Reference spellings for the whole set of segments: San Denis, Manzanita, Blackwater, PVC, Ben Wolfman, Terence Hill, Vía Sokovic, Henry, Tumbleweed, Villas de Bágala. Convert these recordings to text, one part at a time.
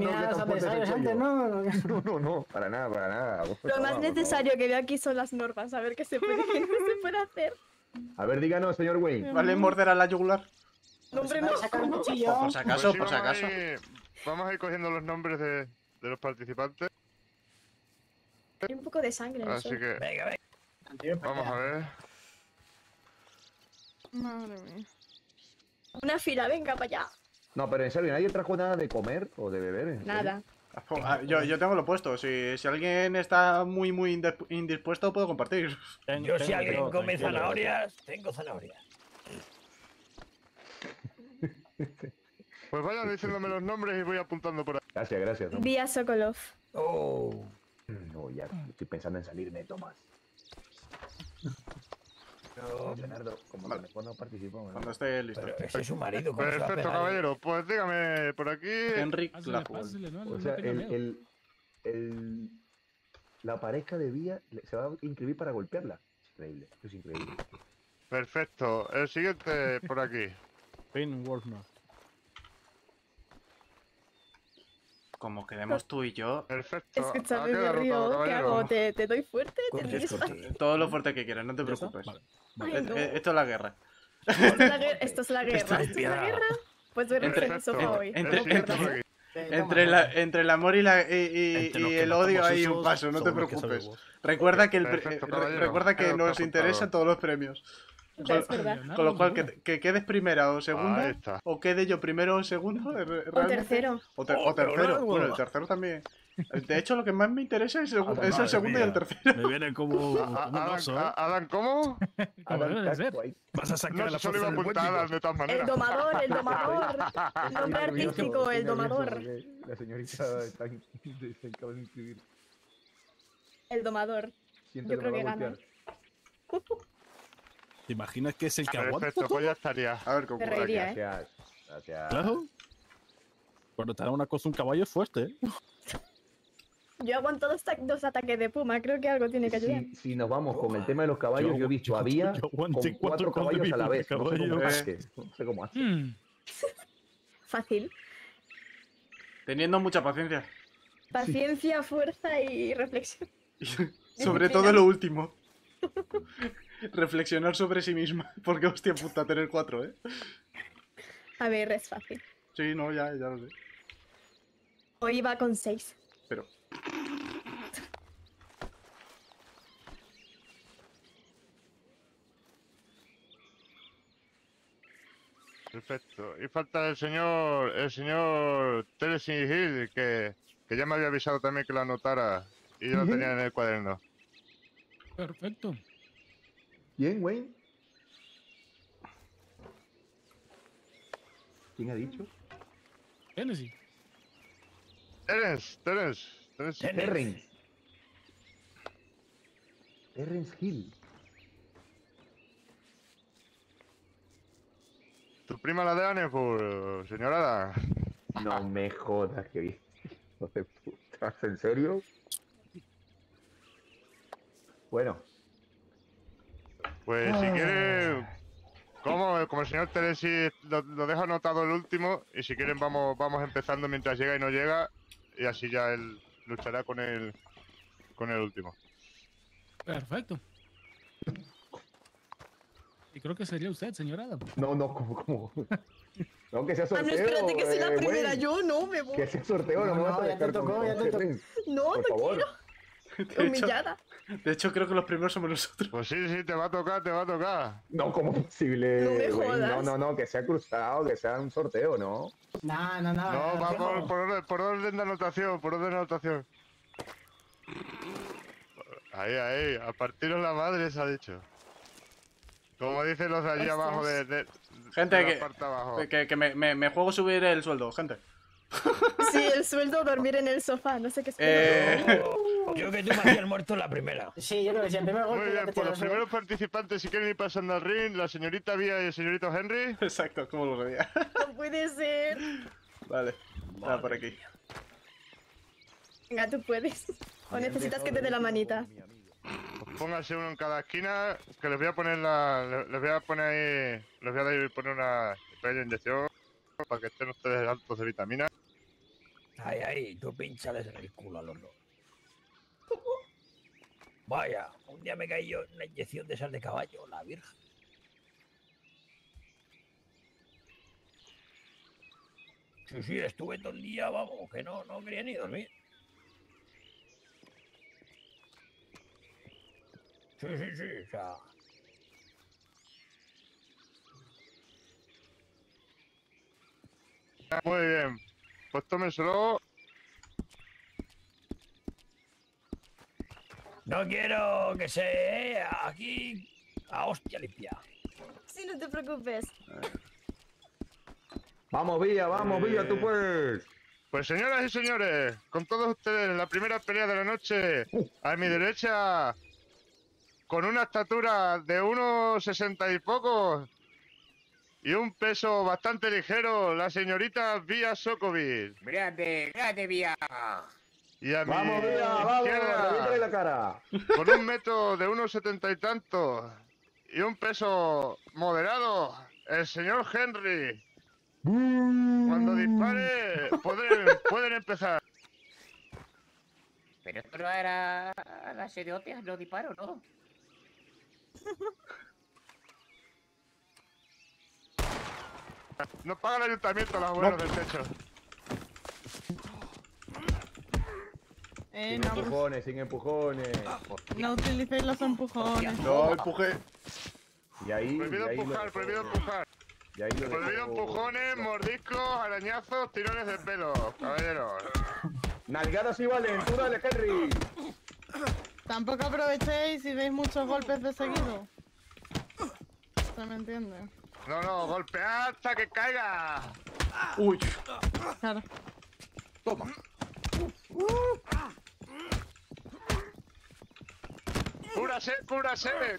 nominados a empresarios antes, ¿no? No, para nada. Lo más necesario que veo aquí son las normas, a ver qué se puede, qué no se puede hacer. A ver, díganos, señor Wayne. ¿Vale morder a la yugular? No, hombre, no. Por si acaso. Vamos a ir cogiendo los nombres de los participantes. Hay un poco de sangre. Así que... Venga. Vamos a ver. Madre mía. Una fila, venga, para allá. No, pero en serio, ¿nadie trajo nada de comer o de beber? Nada. Yo tengo lo puesto. Si alguien está muy indispuesto, puedo compartir. Yo si alguien come zanahorias, tengo zanahorias. Pues vayan diciéndome los nombres y voy apuntando por ahí. Gracias. ¿No? Vía Sokolov. Oh. No, ya estoy pensando en salirme, Tomás. No, Leonardo, como vale. No participo, ¿no? Cuando esté listo. Pero ese es su marido. Perfecto, caballero. Pues dígame por aquí. Henry, o sea, la pareja de Vía se va a inscribir para golpearla. Increíble, esto es increíble. Perfecto. El siguiente por aquí. Ben Wolfman. Como quedemos tú y yo. Perfecto. Escúchame, me río. ¿Qué hago? ¿Te doy fuerte? ¿Te ríes? Todo lo fuerte que quieras, no te preocupes. Vale. Ay, no. Esto es la guerra. Esto es la guerra. Pues ver el sofá hoy. Entre el amor y el odio hay un paso, no te preocupes. Recuerda que nos interesan todos los premios. Con lo cual, que quedes primera o segunda, o quede yo primero o segundo, o tercero. Bueno, el tercero también. De hecho, lo que más me interesa es el segundo y el tercero. Me viene como Adán, ¿cómo? Vas a sacar a la fuerza del buen. El domador. Nombre artístico, el domador. La señorita está acaba de inscribir. El domador. Yo creo que gana. ¿Te imaginas que es el que aguanta? Perfecto, pues ya estaría. A ver, ¿cómo reiría, Gracias. Claro. Cuando te da una cosa un caballo es fuerte, ¿eh? Yo aguanto dos ataques de puma, creo que algo tiene que ayudar. Si nos vamos con el tema de los caballos, yo he visto a Vía con cuatro caballos a la vez. No sé cómo hace. Fácil. Teniendo mucha paciencia. Paciencia, fuerza y reflexión. Sobre todo lo último. Reflexionar sobre sí misma. Porque hostia puta, tener cuatro, ¿eh? A ver, es fácil. Sí, no, ya lo sé. Hoy va con 6. Pero... Perfecto. Y falta el señor Tennessee Hill, que ya me había avisado también que lo anotara. Y yo lo tenía en el cuaderno. Perfecto. ¿Quién, Wayne? ¿Quién ha dicho? Terence Hill. Tu prima la de Anefur, señorada. No me jodas, que bien. No te putas, ¿en serio? Bueno. Pues si quieren, como el señor Teresi lo dejo anotado el último, y si quieren vamos empezando mientras llega y no llega, y así ya él luchará con el último. Perfecto. Y creo que sería usted, señor Adam. No, ¿cómo? No, que sea sorteo. No, espérate, que soy la primera, bueno, yo no me voy. Que sea sorteo, no me vas a dejar. No, no quiero. Humillada. De hecho, creo que los primeros somos nosotros. Pues sí, te va a tocar. No, ¿cómo es posible? No me jodas. No, que sea cruzado, que sea un sorteo, ¿no? No. No, va por orden de anotación, Ahí, a partiros la madre se ha dicho. Como dicen los de allí abajo de gente, de la parte abajo. Que me juego subir el sueldo, gente. Sí, el sueldo, dormir en el sofá, no sé qué es. Yo creo que tú me hacías muerto la primera. Sí, yo creo que sí, el primer golpe. Muy bien, por los primeros participantes, si quieren ir pasando al ring, la señorita Vía y el señorito Henry. Exacto, como lo veía. No puede ser. Vale, está por aquí. Venga, tú puedes. O necesitas que te dé la manita. Póngase uno en cada esquina, que les voy a poner la... Les voy a poner una pequeña inyección para que estén ustedes altos de vitamina. Ay, ay, tú pinchales el culo a los lobos. ¿Cómo? Vaya, un día me caí yo en una inyección de sal de caballo, la virgen. Sí, estuve todo el día, vamos, que no quería ni dormir. Sí, o sea... Muy bien, pues tómenselo. No quiero que se... aquí... a hostia limpia. Sí, no te preocupes. Vamos, Vía, tú puedes. Pues señoras y señores, con todos ustedes, en la primera pelea de la noche, a mi derecha, con una estatura de 1,60 y pocos, y un peso bastante ligero, la señorita Vía Sokovic. Mírate, Vía. Y a ¡vamos, Vía, vamos! La cara. Con un metro de 1,70 y tantos, y un peso moderado, el señor Henry. Cuando dispare, pueden empezar. Pero esto no era la seriotea, no disparo, ¿no? No paga el ayuntamiento los abuelos del techo. Sin empujones, sin empujones. No utilicéis los empujones. No, empuje. Y ahí, prohibido empujar, prohibido empujar. Prohibido empujones, mordiscos, arañazos, tirones de pelo, caballeros. Nalgadas y valen, tú dale, Henry. Tampoco aprovechéis si veis muchos golpes de seguido. ¿Se me entiende? No, golpead hasta que caiga. Uy. Claro. Toma.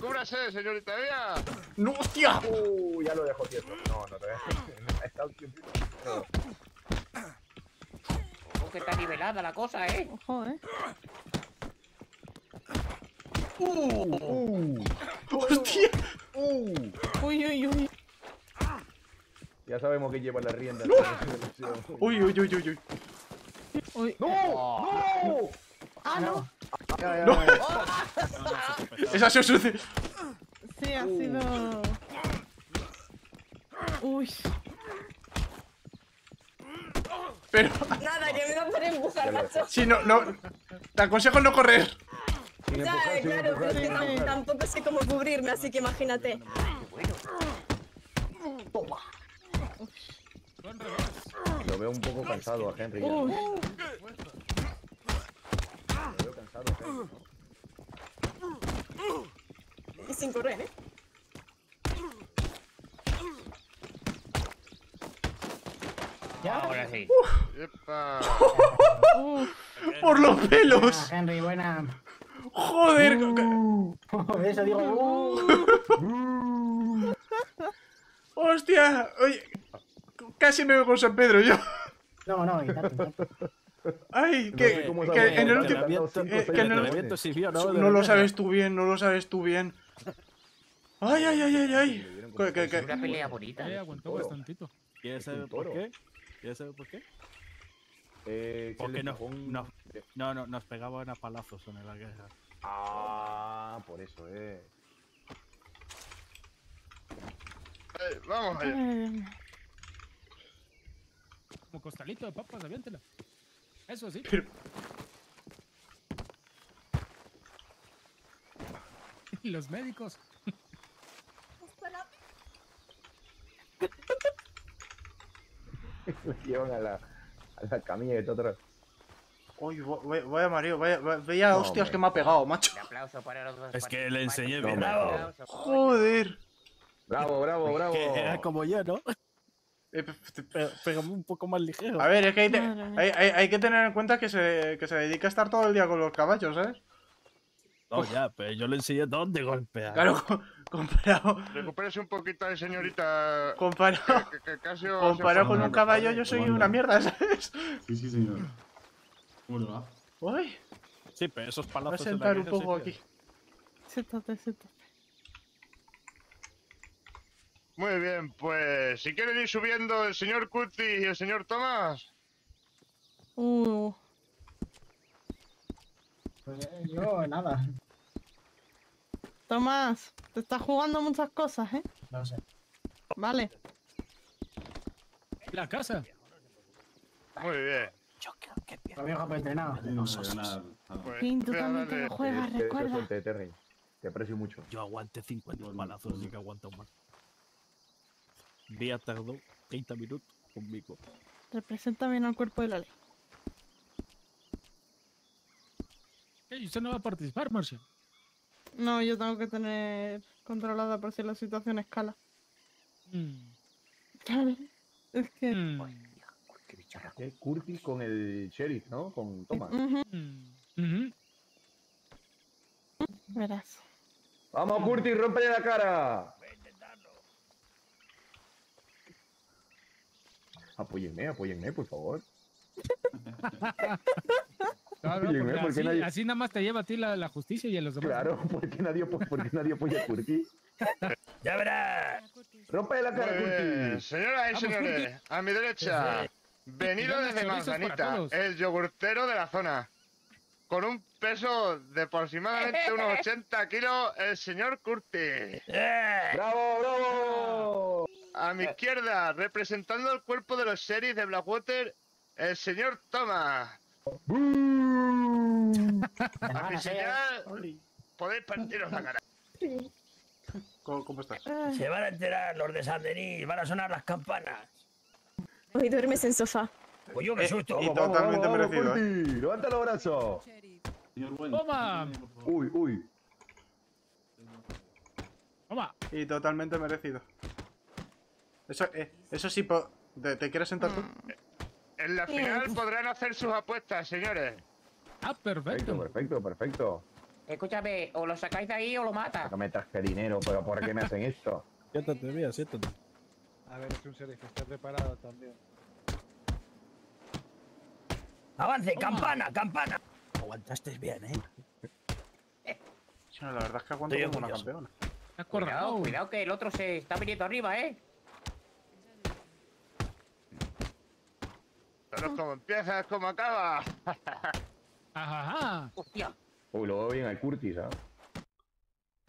Cúbrase, señorita Vía. ¡No, hostia! Ya lo dejo quieto. No te dejes. Ha estado tiempito. Ojo que está nivelada la cosa, ¿eh? Ojo, ¿eh? ¡Hostia! ¡Uy! Ya sabemos que lleva la rienda. ¡Uy! ¡No! ¡Ah, no! No. Esa ha sido sucia. Sí, ha sido... Uy. Pero... Nada, que me da por empujar, macho. Sí, no. Te aconsejo no correr. Ya, claro, pero es que tampoco sé cómo cubrirme, así que imagínate. Toma. Lo veo un poco cansado a Henry. Y sin correr, ¿eh? Ya, ahora sí. Por los pelos. Buena, Henry, buena. Joder. Eso digo. Hostia. Oye, casi me veo con San Pedro yo. No, intento. Ay, que en el último sirvió, ¿no? No lo sabes tú bien, Ay. Que una pelea bonita. Aguantó bastantito. ¿Quieres saber por qué? Porque no, nos pegaban a palazos en la guerra. Ah, por eso, Vamos allá. Como costalito de papas, aviéntela. Eso sí. Pero... Los médicos. Los llevan a la camilla de todo atrás. Uy, vaya marido, vaya hostias que me ha pegado, macho. Es que le enseñé bien. Bravo. Joder. Bravo. Que era como yo, ¿no? Pégame un poco más ligero. A ver, es que hay que tener en cuenta que se dedica a estar todo el día con los caballos, ¿sabes? No, ya, pero yo le enseñé dónde golpear. Claro, comparado... Recupérese un poquito ahí, señorita... Comparado con un caballo, yo soy una mierda, ¿sabes? Sí, señor. Bueno, va. Uy. Sí, pero esos palazos... Voy a sentar un poco aquí. Siéntate. Muy bien, pues si quieren ir subiendo el señor Curtis y el señor Tomás. Pues yo nada. Tomás, te estás jugando muchas cosas, ¿eh? No sé. Vale. ¿La casa? Muy bien. Yo creo que pierdo. La vieja para entrenar. No sé nada. Pin, tú también te lo juegas, recuerda. Suelte, Terry. Te aprecio mucho. Yo aguanté 50 balazos, así que aguanta más. Día tardó 30 minutos conmigo. Representa bien al cuerpo de la ley. ¿Y usted no va a participar, Marcia? No, yo tengo que tener controlada por si la situación escala. ¿Sabes? Es que... Es Curtis con el sheriff, ¿no? Con Thomas. Verás. ¡Vamos, Curtis! ¡Rómpele la cara! Voy a intentarlo. Apóyenme, apóyenme, por favor. Claro, apóyenme, porque así, nadie... así nada más te lleva a ti la justicia y a los demás. Claro, porque nadie apoya a Curtis. ¡Ya verás! ¡Rómpele la cara, Curtis! Señoras y señores, a mi derecha, venido desde Manzanita, el yogurtero de la zona. Con un peso de aproximadamente unos 80 kilos, el señor Curtis. ¡Bravo, bravo! A mi izquierda, representando el cuerpo de los sheriffs de Blackwater, el señor Thomas. A mi señal, podéis partiros la cara. ¿Cómo estás? Se van a enterar los de San Denis, van a sonar las campanas. Hoy duermes en sofá. Pues yo me asusto. Y totalmente merecido. Levanta los brazos. Toma. Uy, uy. Toma. Y totalmente merecido. Eso sí, ¿te quieres sentar tú? En la final podrán hacer sus apuestas, señores. Ah, perfecto. Perfecto, perfecto. Escúchame, o lo sacáis de ahí o lo mata. Porque me traje dinero, pero ¿por qué me hacen esto? Siéntate, mira, siéntate. A ver, es un ser que está preparado también. ¡Avance! ¡Campana! ¡Campana! Aguantaste bien, ¿eh? La verdad es que aguanto como una campeona. Cuidado, cuidado que el otro se está viniendo arriba, ¿eh? Pero como empieza es como acaba. ¡Ajá! ¡Hostia! Uy, lo veo bien al Curtis, ¿ah?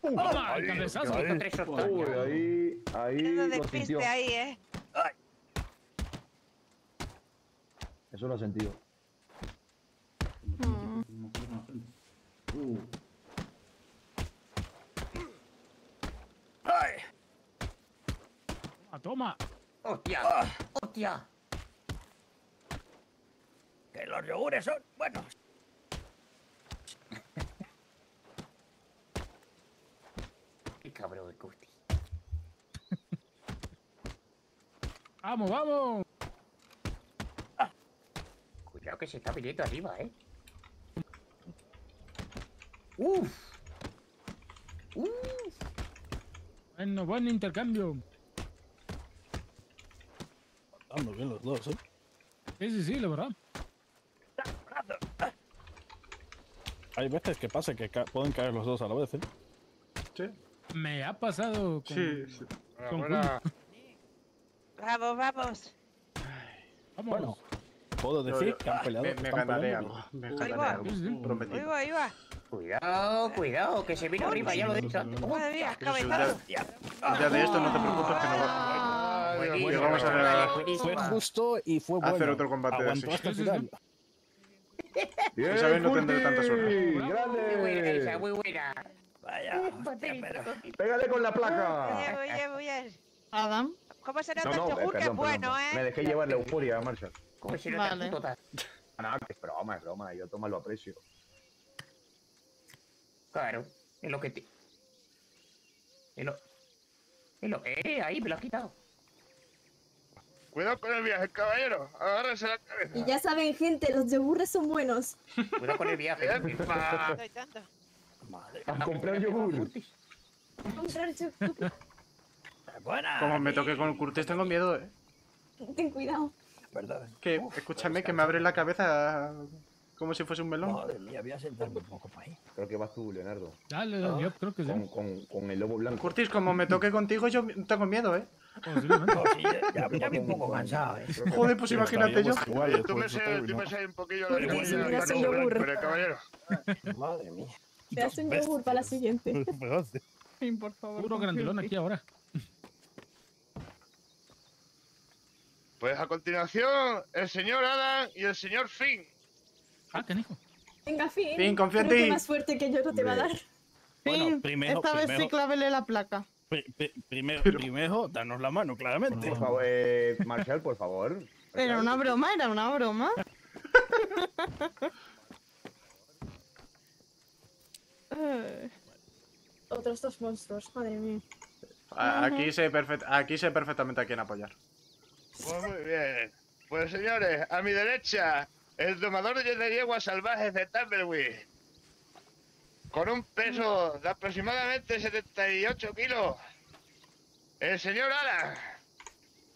¡Toma! ¡El cabezazo! ¡Uy, ahí! ¡Ahí! ¡Eso despiste ahí, eh! Eso lo ha sentido. ¡Ay! ¡Toma! ¡Hostia! ¡Hostia! Que los yogures son buenos. ¡Qué cabrón de Curtis! ¡Vamos, vamos! Cuidado que se está viniendo arriba, ¿eh? ¡Uf! ¡Uf! Bueno, buen intercambio. Matando bien los dos, ¿eh? Sí, la verdad. Hay veces que pasa que pueden caer los dos a la vez, ¿eh? Sí. Me ha pasado con... Sí. Hola. Bravo, vamos. Ay, vamos. Bueno, puedo decir que han peleado. Me ganaré algo. Prometido. Ahí va. Cuidado, cuidado, que se vino arriba, ya lo he dicho antes. ¡Madre mía, cabezado! Ya de esto no te preocupes que no va a jugar. Bueno, vamos a ver. Fue justo y fue bueno. Hacer otro combate de así. Bien, ¿sabes? No tendré tanta suerte. ¡Grande! Muy buena esa, muy buena. Vaya, pégale con la placa. Oye. Adam, ¿cómo será tan yogur que es bueno, eh? Me dejé llevar la euforia, Marshall. ¿Cómo será tan total? No, que es broma, Yo tomo lo aprecio. Claro, es lo que te... ahí me lo has quitado. Cuidado con el viaje, caballero. Agárrense la cabeza. Y ya saben, gente, los yogures son buenos. Cuidado con el viaje. Madre, a comprar yogur. Buena. Como me toque con Curtis, tengo miedo, Ten cuidado. Perdón. Escúchame, que me abre la cabeza... como si fuese un melón. Madre mía, voy a sentarme un poco para ahí. Creo que vas tú, Leonardo. Dale, dale, yo creo que sí. Con el lobo blanco. Curtis, como me toque contigo, yo tengo miedo, ¿eh? Ya me un poco cansado, ¿eh? Joder, pues imagínate yo. Tú me sé un poquillo de la pero caballero. Madre mía. Te hace un yogur para la siguiente. Por favor. Puro grandelón aquí ahora. Pues a continuación, el señor Adam y el señor Finn. Ah, ¿qué dijo? Venga, Finn. Finn, confía en ti. Más fuerte que yo no te va a dar. Bueno, Finn, esta vez sí clávele la placa. Primero, danos la mano, claramente. Por favor, Marshall, por favor. Era una broma, era una broma. Otros dos monstruos, madre mía. Aquí sé perfectamente a quién apoyar. Pues muy bien. Pues señores, a mi derecha, el domador de yeguas salvajes de Tumbleweed. Con un peso de aproximadamente 78 kilos. El señor Alan.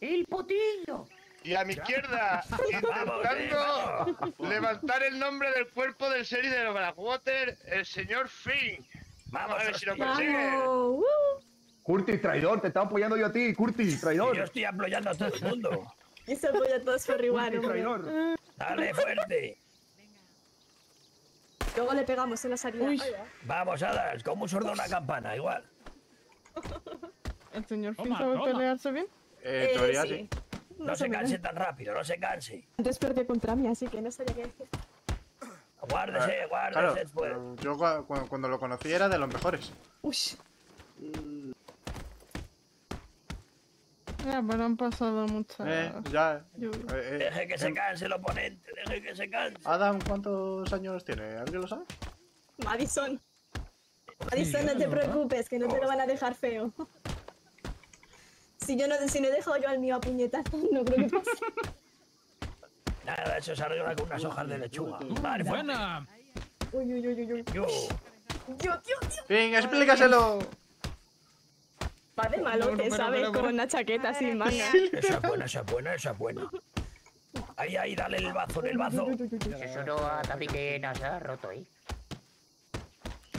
¡El potillo! Y a mi izquierda, intentando levantar el nombre del cuerpo del serie de los Blackwater, el señor Finn. Vamos a ver si lo consigue. Curtis, traidor, te estaba apoyando yo a ti, Curtis, traidor. Yo estoy apoyando a todo el mundo. Y se apoya a todos por igual, Curtis, traidor. Dale, fuerte. Luego le pegamos en la salida. Uy. Vamos, Adas, como un sordo una campana, igual. ¿El señor Finn sabe pelearse bien? Todavía sí. No se canse tan rápido, no se canse. Antes perdí contra mí, así que no sabía qué decir. Guárdese, guárdese. Claro, yo cuando lo conocí era de los mejores. Uy. Ya, pero han pasado muchas... ya. Deje que se canse el oponente, deje que se canse. Adam, ¿cuántos años tiene? ¿Alguien lo sabe? Madison. Madison, no te preocupes, que no te lo van a dejar feo. Si no he dejado yo al mío a puñetazos, no creo que pase. Nada, eso se arregla con unas hojas de lechuga. Vale, buena. Uy. Yo. Venga, explícaselo. Va de malote, ¿sabes? Con una chaqueta sin manga. Esa es buena. Ahí, dale el bazo, en el bazo. Eso no a tapiquena, se ha roto ahí.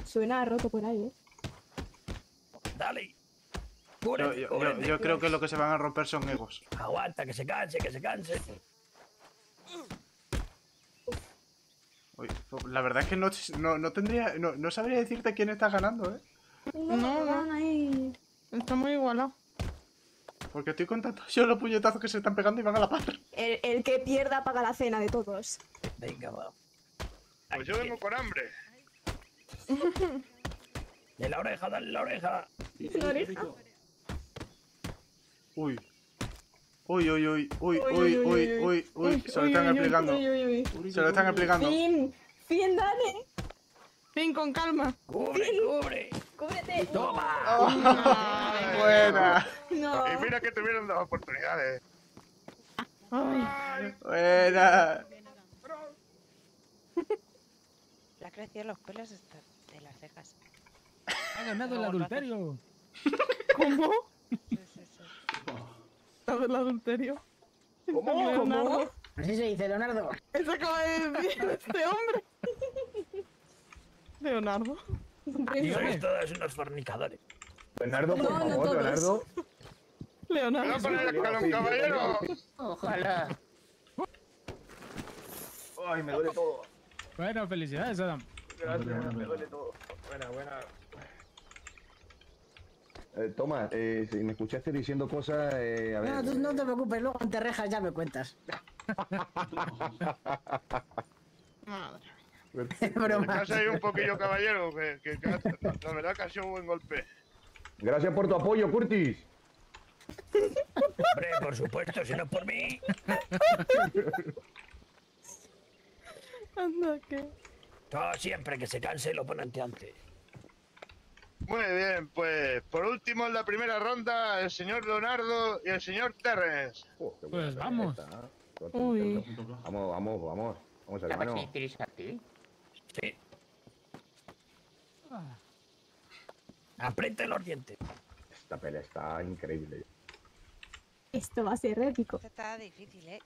Suena roto por ahí, ¿eh? Dale. Yo creo que lo que se van a romper son egos. Aguanta, que se canse. Uy, la verdad es que no sabría decirte quién está ganando, ¿eh? No. Está muy igualado. Porque estoy contando yo los puñetazos que se están pegando y van a la par. El que pierda paga la cena de todos. Venga, va. Pues yo vengo con hambre. De la oreja, dale la oreja. Uy. Se lo están aplicando. Fin, dale. Fin, con calma. Cubre. ¡Cúbrete! ¡Toma! Oh, no. ¡Buena! No. Y mira que tuvieron dos oportunidades. Ay. ¡Buena! Le ha crecido los pelos de las cejas. ¡Ha ganado el adulterio! ¿Cómo? Sí. ¿Ha ganado el adulterio? ¿Cómo? Así se dice, Leonardo. Eso acaba de decir este hombre. Leonardo. Sois todos unos fornicadores. Leonardo, por favor, no Leonardo. Leonardo. ¡No poner el calón, caballero! Ojalá. Ay, me duele todo. Bueno, felicidades, Adam. Gracias, me duele todo. Buena. Toma, si me escuchaste diciendo cosas, a ver... No, tú no te preocupes, luego te rejas ya me cuentas. Madre. Descansa ahí un poquillo, caballero, que la verdad que ha sido un buen golpe. Gracias por tu apoyo, Curtis. Hombre, por supuesto, si no es por mí. Anda, ¿qué? No, siempre que se canse el oponente antes. Muy bien, pues por último en la primera ronda, el señor Leonardo y el señor Terrence. Pues vamos. Vamos. Vamos, hermano. ¿La tienes aquí? Sí. Apriete los dientes. Esta pelea está increíble. Esto va a ser épico. Está difícil, ¿eh?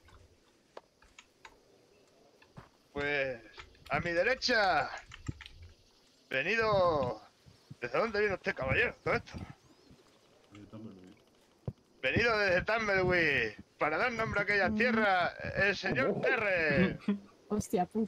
Pues ¡A mi derecha! ¡Venido! ¿Desde dónde viene usted, caballero? ¿Todo esto? Venido desde Tumbleweed, para dar nombre a aquella tierra, el señor Terre. Hostia, puta.